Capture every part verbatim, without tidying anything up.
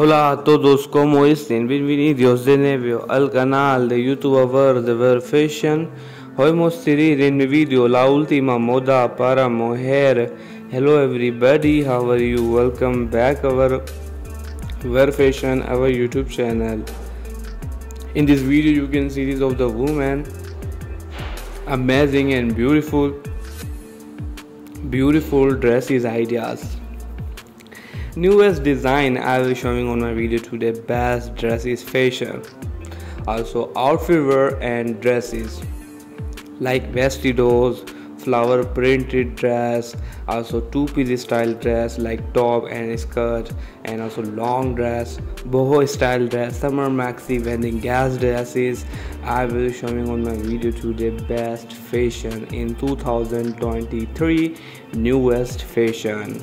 Hola a todos, ¿cómo estén? Bienvenidos de nuevo al canal de YouTube de Wear Fashion. Hoy mostraré en mi video la última moda para mujer. Hello everybody, how are you? Welcome back our Wear Fashion, our YouTube channel. In this video you can see this of the woman, amazing and beautiful beautiful dresses ideas. Newest design I will be showing on my video today, best dresses fashion, also outfit wear and dresses like vestidos, flower printed dress, also two-piece style dress like top and skirt, and also long dress, boho style dress, summer maxi, wedding gas dresses. I will be showing on my video today best fashion in two thousand twenty-three, newest fashion,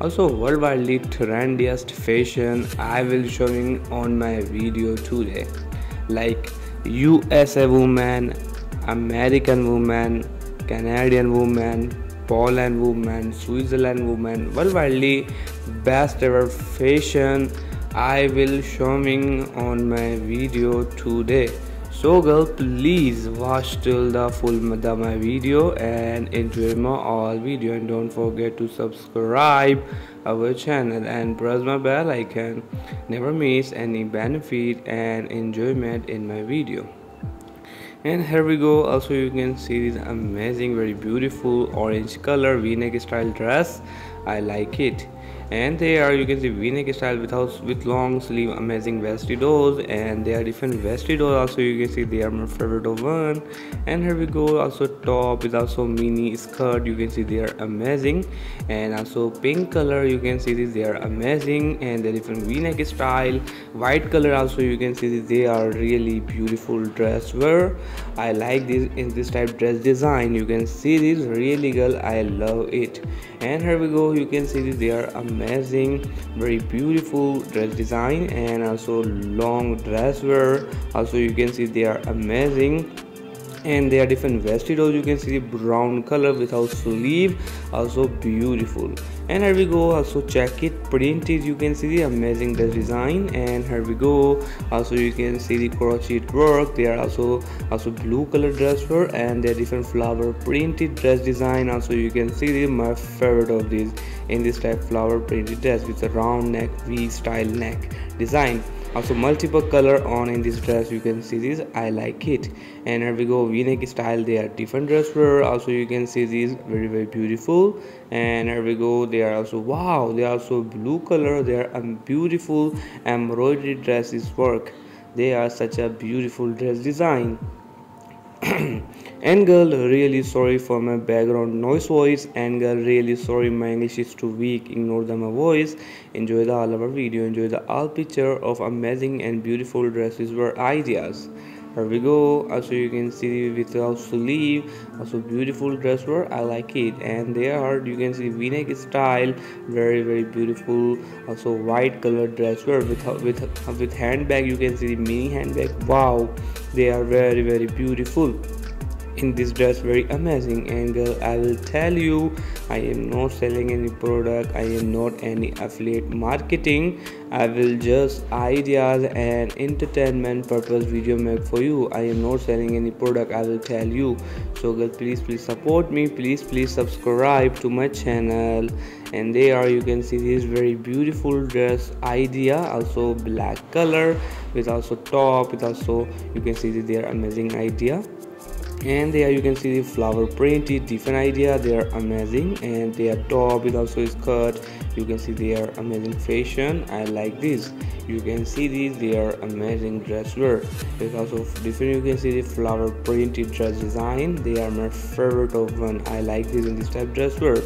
also worldwide trendiest fashion. I will be showing on my video today like U S A woman, American woman, Canadian woman, Poland woman, Switzerland woman, worldwide best ever fashion I will showing on my video today. So girl, please watch till the full my video and enjoy my all video, and don't forget to subscribe our channel and press my bell icon, never miss any benefit and enjoyment in my video. And here we go, also you can see this amazing, very beautiful orange color v-neck style dress. I like it. And there you can see v-neck style without with long sleeve, amazing vestidos, and there are different vestidos also, you can see they are my favorite one. And here we go, also top is also mini skirt, you can see they are amazing, and also pink color you can see this, they are amazing, and the different v-neck style, white color also you can see this, they are really beautiful dress wear. I like this in this type dress design, you can see this really girl, I love it. And here we go, you can see this, they are amazing, very beautiful dress design, and also long dress wear also you can see they are amazing, and they are different vestidos, you can see brown color without sleeve, also beautiful. And here we go, also check it printed, you can see the amazing dress design. And here we go, also you can see the crochet work, they are also also blue color dress wear, and they are different flower printed dress design also, you can see the my favorite of these in this type flower printed dress with a round neck v style neck design, also multiple color on in this dress, you can see this, I like it. And here we go, v-neck style, they are different dress wear also, you can see these very very beautiful. And here we go, they are also wow, they are also blue color, they are um, beautiful embroidery dresses work, they are such a beautiful dress design. And girl, really sorry for my background noise voice, and girl, really sorry my English is too weak, ignore the my voice, enjoy the all our video, enjoy the all picture of amazing and beautiful dresses were ideas. Here we go, also you can see without sleeve also beautiful dress wear, I like it. And there are you can see v-neck style, very very beautiful, also white color dress wear with with with handbag, you can see the mini handbag, wow, they are very very beautiful in this dress, very amazing. And girl, I will tell you, I am not selling any product, I am not any affiliate marketing, I will just ideas and entertainment purpose video make for you, I am not selling any product, I will tell you. So girl, please please support me, please please subscribe to my channel. And there you can see this very beautiful dress idea, also black color with also top with also you can see their amazing idea. And there you can see the flower printed different idea, they are amazing. And their top is also skirt, you can see they are amazing fashion, I like this, you can see these, they are amazing dress wear. It's also different, you can see the flower printed dress design, they are my favorite of one, I like this in this type dress wear.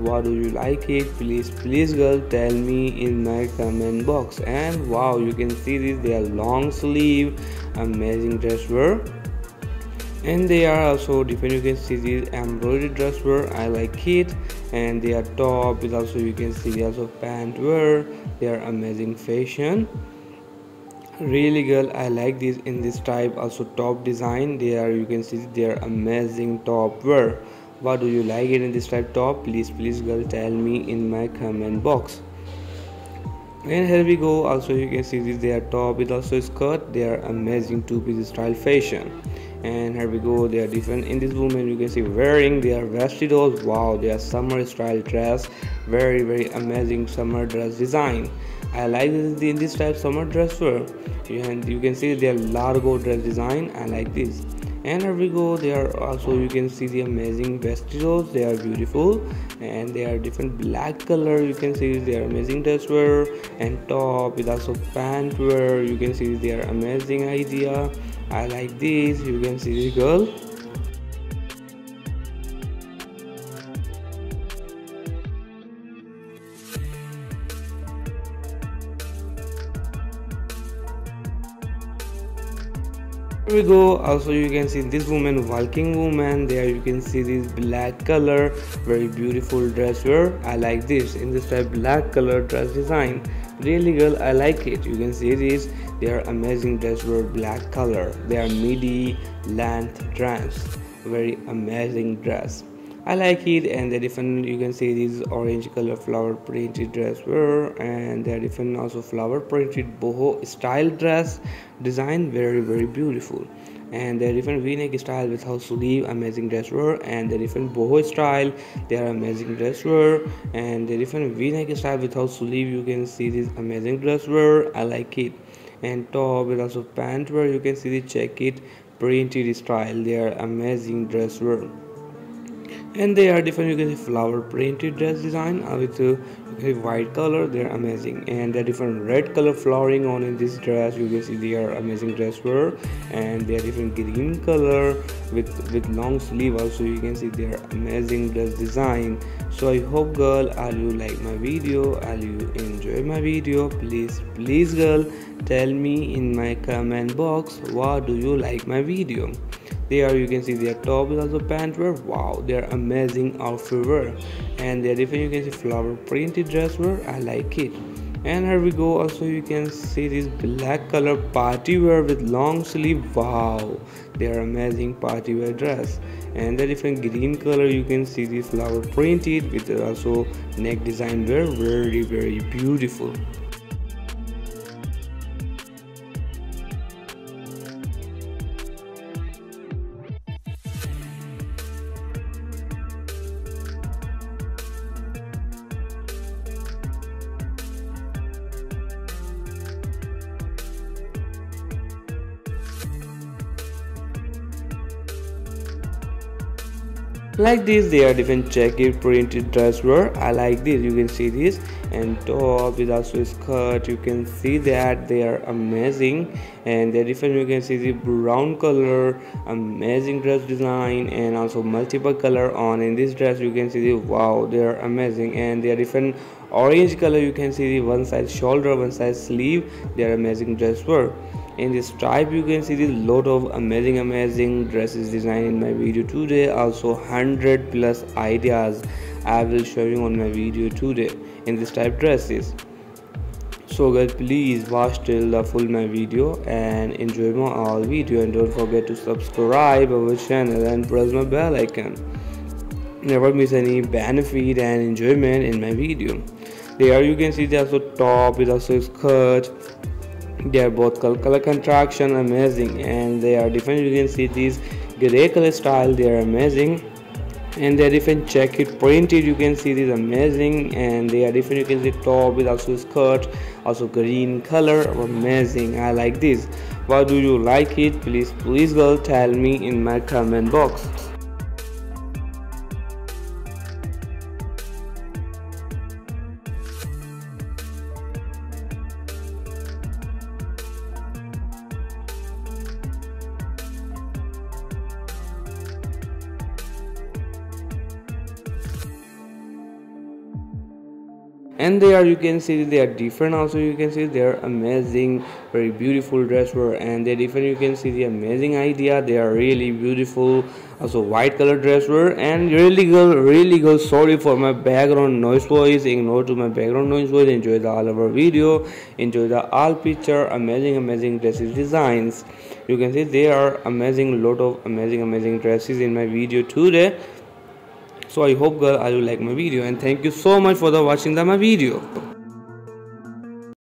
What do you like it? Please please girl, tell me in my comment box. And wow, you can see this, they are long sleeve, amazing dress wear. And they are also different, you can see these embroidery dress wear, I like it. And their top is also you can see they also pant wear, they are amazing fashion, really girl, I like this in this type also top design, they are you can see they are amazing top wear. What do you like it in this type top? Please please girl, tell me in my comment box. And here we go, also you can see this, they are top with also skirt. They are amazing two-piece style fashion. And here we go, they are different. In this woman you can see wearing their vestidos. Wow, they are summer style dress, very very amazing summer dress design. I like this, this type summer dress wear. And you can see their largo dress design, I like this. And here we go, they are also, you can see the amazing vestidos. They are beautiful and they are different black color. You can see they are amazing dress wear and top with also pant wear. You can see they are amazing idea, I like this. You can see this girl. Here we go, also you can see this woman, walking woman. There you can see this black color, very beautiful dress wear, I like this. In this type black color dress design, really girl, I like it. You can see this, they are amazing dress wear, black color. They are midi length dress, very amazing dress, I like it. And the different, you can see these orange color flower printed dress wear, and there are different also flower printed boho style dress design, very very beautiful. And there are different v-neck style with house sleeve, amazing dress wear. And the different boho style, they are amazing dress wear. And the different v-neck style with house sleeve, you can see this amazing dress wear, I like it. And top with also pant wear, you can see the jacket printed style, they are amazing dress wear. And they are different, you can see flower printed dress design with a white color, they are amazing. And there are different red color flowering on in this dress, you can see they are amazing dress wear. And they are different green color with with long sleeve also, you can see they are amazing dress design. So I hope girl, all you like my video, all you enjoy my video. Please please girl, tell me in my comment box, what do you like my video. There you can see their top is also pant wear. Wow, they are amazing outfit wear. And they are different, you can see flower printed dress wear, I like it. And here we go, also you can see this black color party wear with long sleeve. Wow, they are amazing party wear dress. And the different green color, you can see the flower printed with also neck design wear, very very beautiful. Like this, they are different jacket printed dress wear, I like this. You can see this, and top with also a skirt, you can see that they are amazing. And they're different, you can see the brown color, amazing dress design, and also multiple color on in this dress. You can see the wow, they are amazing. And they are different orange color, you can see the one side shoulder, one side sleeve, they are amazing dress wear. In this type you can see the lot of amazing amazing dresses design in my video today. Also one hundred plus ideas I will show you on my video today in this type dresses. So guys, please watch till the full my video and enjoy my all video, and don't forget to subscribe our channel and press my bell icon, never miss any benefit and enjoyment in my video. There you can see there's also top with also skirt. They are both color, color contraction, amazing. And they are different, you can see these gray color style, they are amazing. And they are different jacket printed, you can see these amazing. And they are different, you can see top with also skirt, also green color, amazing, I like this. Why do you like it? Please please girl, tell me in my comment box. And there you can see they are different, also you can see they are amazing, very beautiful dress wear. And they are different, you can see the amazing idea, they are really beautiful, also white color dress wear. And really girl, really girl, sorry for my background noise voice, ignore to my background noise voice. Enjoy the all over video, enjoy the all picture, amazing amazing dresses designs. You can see they are amazing, lot of amazing amazing dresses in my video today. So I hope girl, I will like my video, and thank you so much for the watching the my video.